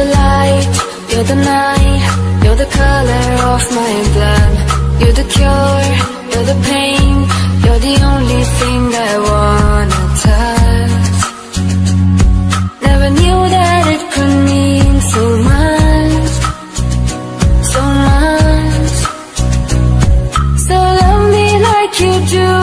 the light, you're the night, you're the color of my blood. You're the cure, you're the pain, you're the only thing I wanna touch. Never knew that it could mean so much, so much. So love me like you do.